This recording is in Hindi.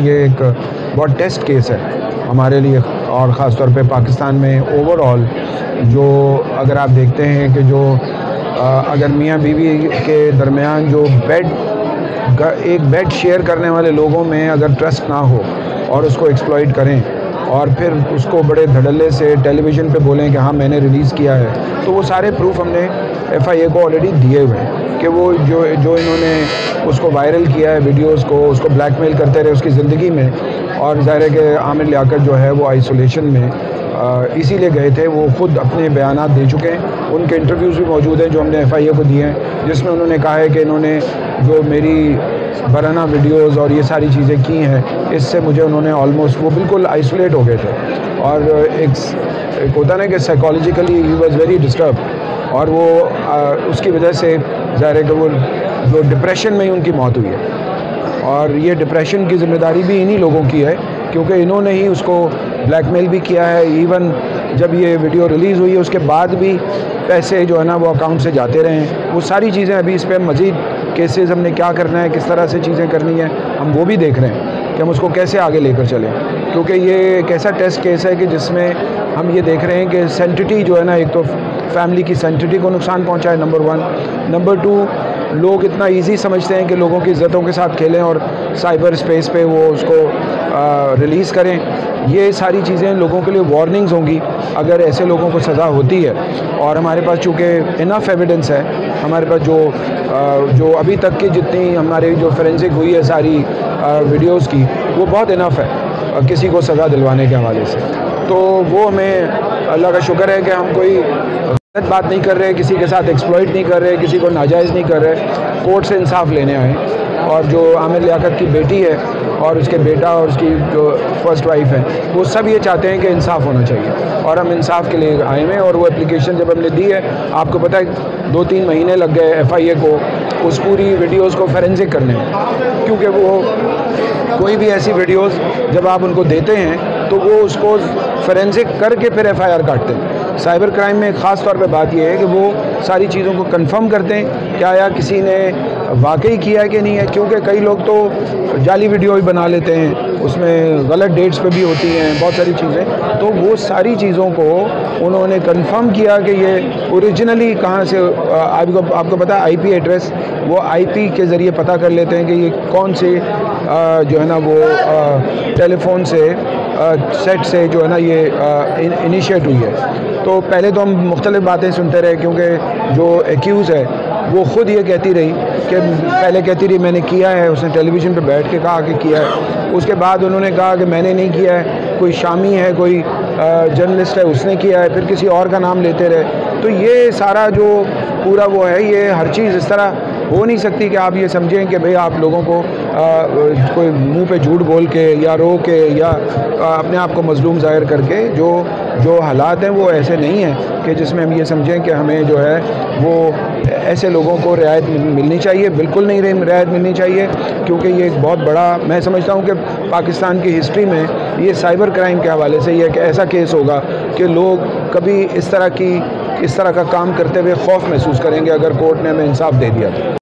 ये एक बहुत टेस्ट केस है हमारे लिए और ख़ास तौर पे पाकिस्तान में ओवरऑल जो अगर आप देखते हैं कि जो अगर मियाँ बीवी के दरमियान जो एक बेड शेयर करने वाले लोगों में अगर ट्रस्ट ना हो और उसको एक्सप्लॉइट करें और फिर उसको बड़े धड़ल्ले से टेलीविज़न पे बोलें कि हाँ मैंने रिलीज़ किया है, तो वो सारे प्रूफ हमने FIA को ऑलरेडी दिए हुए हैं कि वो जो इन्होंने उसको वायरल किया है वीडियोस को, उसको ब्लैकमेल करते रहे उसकी ज़िंदगी में। और ज़ाहिर है कि आमिर लियाकत जो है वो आइसोलेशन में इसीलिए गए थे, वो ख़ुद अपने बयानात दे चुके हैं, उनके इंटरव्यूज़ भी मौजूद हैं जो हमने FIA को दिए हैं, जिसमें उन्होंने कहा है कि इन्होंने जो मेरी बराना वीडियोस और ये सारी चीज़ें की हैं, इससे मुझे उन्होंने ऑलमोस्ट वो बिल्कुल आइसोलेट हो गए थे। और एक होता ना कि psychologically he was very disturb और वो उसकी वजह से ज़ाहिर है कि वो जो डिप्रेशन में ही उनकी मौत हुई है। और ये डिप्रेशन की ज़िम्मेदारी भी इन्हीं लोगों की है क्योंकि इन्होंने ही उसको ब्लैकमेल भी किया है। इवन जब ये वीडियो रिलीज़ हुई है उसके बाद भी पैसे जो है ना वो अकाउंट से जाते रहे हैं। वो सारी चीज़ें अभी इस पर मज़ीद केसेस हमने क्या करना है, किस तरह से चीज़ें करनी है, हम वो भी देख रहे हैं कि हम उसको कैसे आगे लेकर चलें, क्योंकि ये एक ऐसा टेस्ट केस है कि जिसमें हम ये देख रहे हैं कि सेंटिटी जो है ना, एक तो फैमिली की सेंटिटी को नुकसान पहुँचा है नंबर 1, नंबर 2 लोग इतना इजी समझते हैं कि लोगों की इज़्ज़तों के साथ खेलें और साइबर स्पेस पे वो उसको रिलीज़ करें। ये सारी चीज़ें लोगों के लिए वार्निंग्स होंगी अगर ऐसे लोगों को सज़ा होती है। और हमारे पास चूँकि इनफ एविडेंस है, हमारे पास जो अभी तक की जितनी हमारे जो फोरेंसिक हुई है सारी वीडियोज़ की, वो बहुत इनफ है किसी को सज़ा दिलवाने के हवाले से। तो वो हमें अल्लाह का शुक्र है कि हम कोई गलत बात नहीं कर रहे, किसी के साथ एक्सप्लॉइट नहीं कर रहे, किसी को नाजायज़ नहीं कर रहे, कोर्ट से इंसाफ लेने आए। और जो आमिर लियाकत की बेटी है और उसके बेटा और उसकी जो फर्स्ट वाइफ है, वो सब ये चाहते हैं कि इंसाफ होना चाहिए और हम इंसाफ के लिए आए हैं। और वो एप्लीकेशन जब हमने दी है, आपको पता है 2-3 महीने लग गए FIA को उस पूरी वीडियोज़ को फोरेंसिक करने में, क्योंकि वो कोई भी ऐसी वीडियोज़ जब आप उनको देते हैं तो वो उसको फोरेंसिक करके फिर FIR काटते हैं। साइबर क्राइम में ख़ास तौर पे बात यह है कि वो सारी चीज़ों को कंफर्म करते हैं कि आया किसी ने वाकई किया है कि नहीं है, क्योंकि कई लोग तो जाली वीडियो भी बना लेते हैं, उसमें गलत डेट्स पे भी होती हैं बहुत सारी चीज़ें। तो वो सारी चीज़ों को उन्होंने कंफर्म किया कि ये ओरिजिनली कहाँ से, आपको पता है IP एड्रेस, वो IP के ज़रिए पता कर लेते हैं कि ये कौन से जो है ना वो टेलीफोन से सेट से जो है ना ये इनिशिएट हुई है। तो पहले तो हम मुख्तलिफ बातें सुनते रहे क्योंकि जो एक्यूज़ है वो ख़ुद ये कहती रही कि पहले कहती रही मैंने किया है, उसने टेलीविज़न पे बैठ के कहा कि किया है, उसके बाद उन्होंने कहा कि मैंने नहीं किया है, कोई शामी है, कोई जर्नलिस्ट है उसने किया है, फिर किसी और का नाम लेते रहे। तो ये सारा जो पूरा वो है, ये हर चीज़ इस तरह हो नहीं सकती कि आप ये समझें कि भाई आप लोगों को कोई मुंह पे झूठ बोल के या रो के या अपने आप को मजलूम जाहिर करके जो हालात हैं वो ऐसे नहीं हैं कि जिसमें हम ये समझें कि हमें जो है वो ऐसे लोगों को रियायत मिलनी चाहिए। बिल्कुल नहीं रियायत मिलनी चाहिए, क्योंकि ये एक बहुत बड़ा, मैं समझता हूँ कि पाकिस्तान की हिस्ट्री में ये साइबर क्राइम के हवाले से ये एक ऐसा केस होगा कि लोग कभी इस तरह का काम करते हुए खौफ महसूस करेंगे अगर कोर्ट ने हमें इंसाफ दे दिया तो।